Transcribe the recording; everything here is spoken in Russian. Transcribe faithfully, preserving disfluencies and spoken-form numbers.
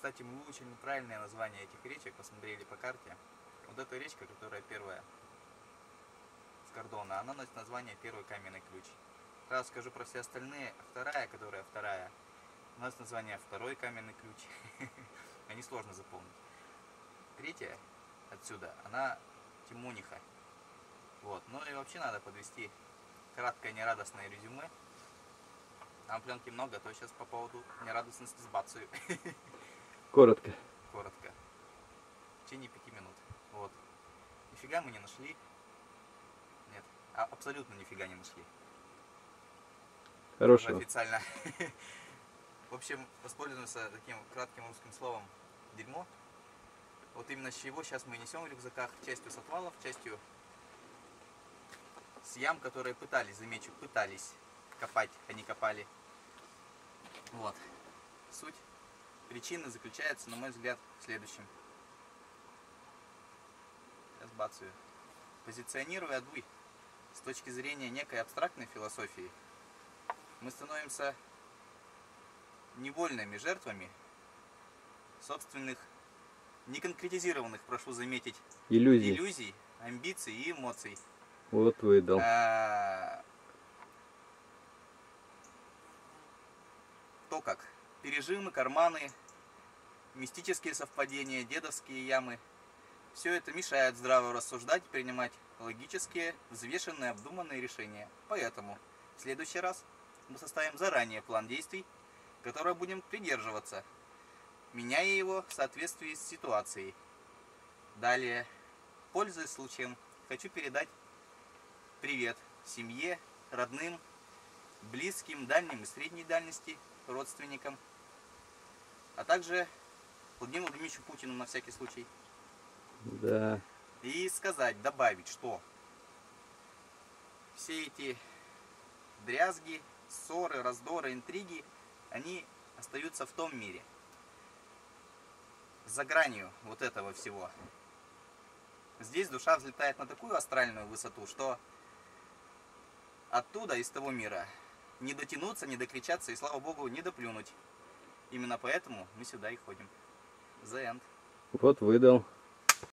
Кстати, мы выучили неправильное название этих речек, посмотрели по карте. Вот эта речка, которая первая с кордона, она носит название Первый Каменный Ключ. Сразу скажу про все остальные. Вторая, которая вторая, у нас название Второй Каменный Ключ. Они сложно запомнить. Третья отсюда, она Тимониха. Вот. Ну и вообще надо подвести краткое нерадостное резюме. Там пленки много, а то сейчас по поводу нерадостности сбацаю. Коротко. Коротко. В течение пяти минут. Вот. Нифига мы не нашли. Нет. А, абсолютно нифига не нашли. Хорошо. Официально. В общем, воспользуемся таким кратким русским словом дерьмо. Вот именно с чего сейчас мы несем в рюкзаках. Частью с отвалов, частью с ям, которые пытались, замечу, пытались копать, они копали. Вот. Суть причины заключается, на мой взгляд, в следующем. Сейчас бацаю. Позиционируя Адуй с точки зрения некой абстрактной философии, мы становимся невольными жертвами собственных, неконкретизированных, прошу заметить, иллюзий, иллюзий, амбиций и эмоций. Вот выдал. А... То, как пережимы, карманы, мистические совпадения, дедовские ямы, все это мешает здраво рассуждать, принимать логические, взвешенные, обдуманные решения. Поэтому в следующий раз мы составим заранее план действий, которого будем придерживаться, меняя его в соответствии с ситуацией. Далее, пользуясь случаем, хочу передать привет семье, родным, близким, дальним и средней дальности, родственникам, а также Владимиру Владимировичу Путину на всякий случай. Да. И сказать, добавить, что все эти дрязги, ссоры, раздоры, интриги, они остаются в том мире, за гранью вот этого всего. Здесь душа взлетает на такую астральную высоту, что оттуда, из того мира, не дотянуться, не докричаться и, слава богу, не доплюнуть. Именно поэтому мы сюда и ходим. The end. Вот выдал.